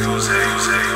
Jose.